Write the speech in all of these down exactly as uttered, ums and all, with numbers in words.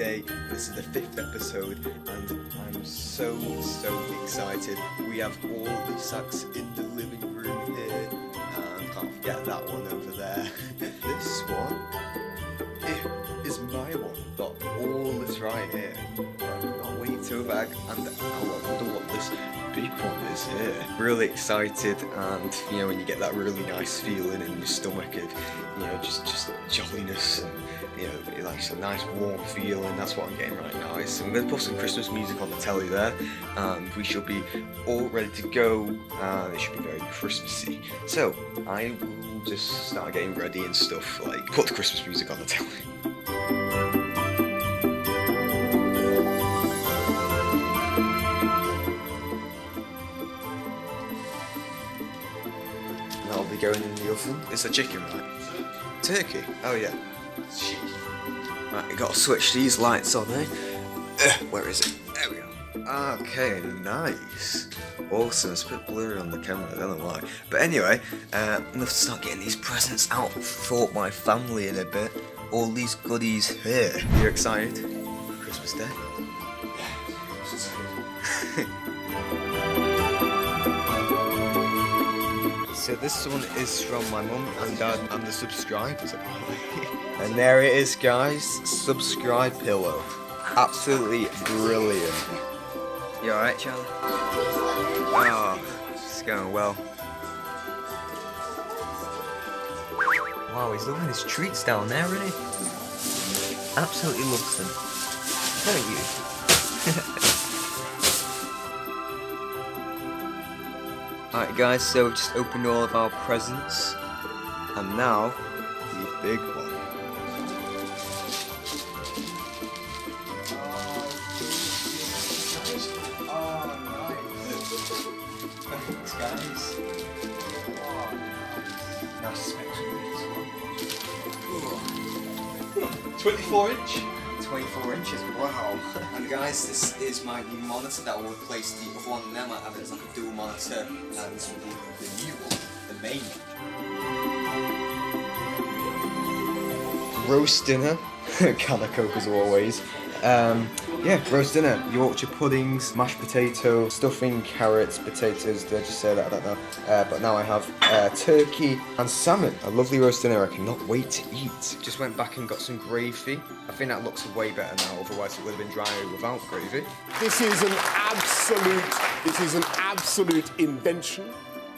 Day. This is the fifth episode and I'm so, so excited. We have all the sacks in the living room here. And can't forget that one over there. This one, it is my one. Got all this right here. I can't wait to bag and I wonder what this big one is here. Really excited, and you know when you get that really nice feeling in your stomach of, you know, just, just jolliness and, you know, like a nice warm feeling. That's what I'm getting right now. It's, I'm going to put some Christmas music on the telly there, and we should be all ready to go, and it should be very Christmassy. So, I will just start getting ready and stuff, like, put the Christmas music on the telly. And that'll be going in the oven. It's a chicken, right? Turkey? Oh, yeah. Right, you gotta switch these lights on, eh? Uh, where is it? There we go. Okay, nice. Awesome. It's a bit blurry on the camera, I don't know why. But anyway, uh, I'm gonna start getting these presents out for my family in a bit. All these goodies here. You're excited for Christmas Day? So this one is from my mum and dad and the subscribers. And there it is, guys. Subscribe pillow. Absolutely brilliant. You alright, Charlie? Oh, it's going well. Wow, he's loving his treats down there, isn't he? Absolutely loves them. Thank you. Alright guys, so we just opened all of our presents, and now, the big one. Oh, nice. Thanks guys. Oh, nice. Nice spectrum. twenty-four inch? twenty-four inches, wow. And guys, this is my new monitor that will replace the other one that I might have. It's like a dual monitor, and this will be the new one, the main one. Roast dinner, can of Coke as always. Um, yeah, roast dinner, Yorkshire puddings, mashed potato, stuffing, carrots, potatoes, did I just say that? I don't know. Uh, but now I have uh, turkey and salmon. A lovely roast dinner I cannot wait to eat. Just went back and got some gravy. I think that looks way better now, otherwise it would have been drier without gravy. This is an absolute, this is an absolute invention.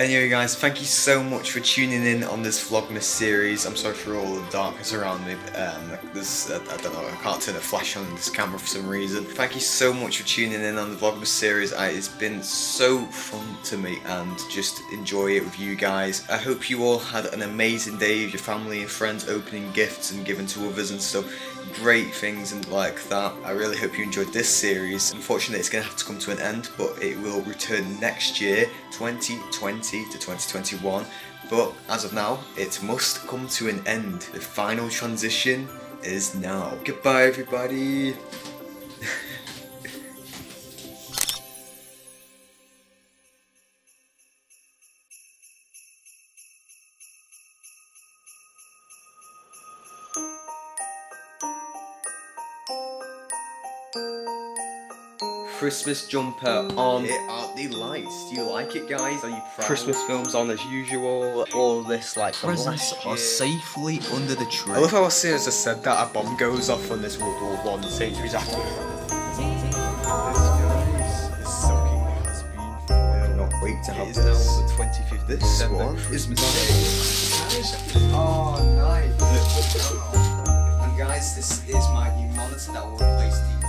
Anyway guys, thank you so much for tuning in on this Vlogmas series. I'm sorry for all the darkness around me, um, this, I, I don't know, I can't turn a flash on this camera for some reason. Thank you so much for tuning in on the Vlogmas series. I, it's been so fun to me, and just enjoy it with you guys. I hope you all had an amazing day with your family and friends, opening gifts and giving to others and stuff. Great things and like that. I really hope you enjoyed this series. Unfortunately it's going to have to come to an end, but it will return next year, twenty twenty to twenty twenty-one, but as of now it must come to an end. The final transition is now. Goodbye everybody. Christmas jumper on. Here are the lights. Do you like it, guys? Are you proud? Christmas films on as usual. All this, like, presents are safely under the tree. I love how as soon as I said that, a bomb goes off on this World War One. This injuries after. This sucking has been. Cannot wait to have this. It is now the twenty-fifth. This one is Christmas Day. Oh, nice. And guys, this is my new monitor that will replace the.